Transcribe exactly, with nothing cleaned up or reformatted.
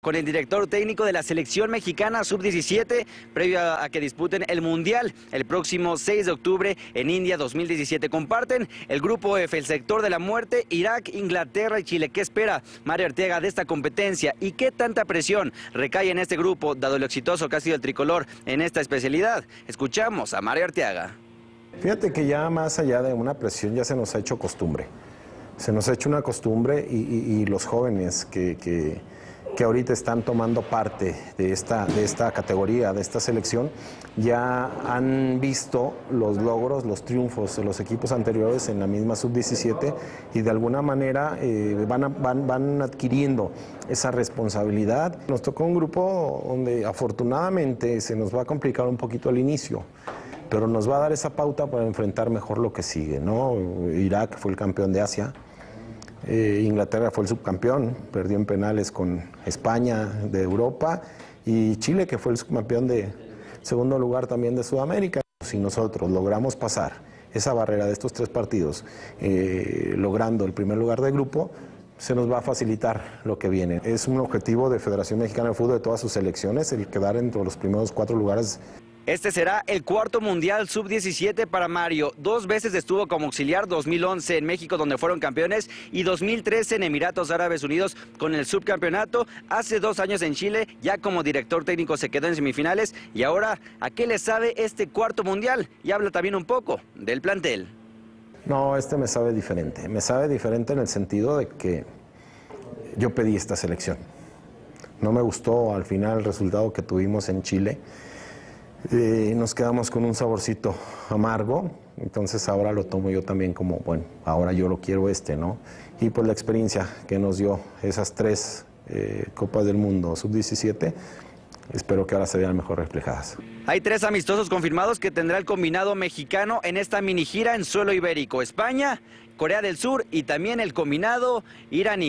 Con el director técnico de la selección mexicana sub diecisiete, previo a que disputen el Mundial el próximo seis de octubre en India dos mil diecisiete. Comparten el grupo F, el sector de la muerte, Irak, Inglaterra y Chile. ¿Qué espera Mario Arteaga de esta competencia y qué tanta presión recae en este grupo, dado lo exitoso que ha sido el tricolor en esta especialidad? Escuchamos a Mario Arteaga. Fíjate que ya más allá de una presión ya se nos ha hecho costumbre. Se nos ha hecho una costumbre y, y, y los jóvenes que... que... que ahorita están tomando parte de esta, de esta categoría, de esta selección, ya han visto los logros, los triunfos de los equipos anteriores en la misma sub diecisiete y de alguna manera eh, van, a, van, van adquiriendo esa responsabilidad. Nos tocó un grupo donde afortunadamente se nos va a complicar un poquito al inicio, pero nos va a dar esa pauta para enfrentar mejor lo que sigue, ¿no? Irak fue el campeón de Asia. Eh, Inglaterra fue el subcampeón, perdió en penales con España de Europa, y Chile, que fue el subcampeón de segundo lugar también de Sudamérica. Si nosotros logramos pasar esa barrera de estos tres partidos, eh, logrando el primer lugar de grupo, se nos va a facilitar lo que viene. Es un objetivo de Federación Mexicana de Fútbol, de todas sus selecciones, el quedar entre los primeros cuatro lugares. Este será el cuarto mundial sub diecisiete para Mario. Dos veces estuvo como auxiliar, dos mil once en México, donde fueron campeones, y dos mil trece en Emiratos Árabes Unidos con el subcampeonato. Hace dos años en Chile, ya como director técnico, se quedó en semifinales. Y ahora, ¿a qué le sabe este cuarto mundial? Y habla también un poco del plantel. No, este me sabe diferente. Me sabe diferente en el sentido de que yo pedí esta selección. No me gustó al final el resultado que tuvimos en Chile. Eh, nos quedamos con un saborcito amargo, entonces ahora lo tomo yo también como, bueno, ahora yo lo quiero este, ¿no? Y pues la experiencia que nos dio esas tres eh, Copas del Mundo sub diecisiete, espero que ahora se vean mejor reflejadas. Hay tres amistosos confirmados que tendrá el combinado mexicano en esta mini gira en suelo ibérico: España, Corea del Sur y también el combinado iraní.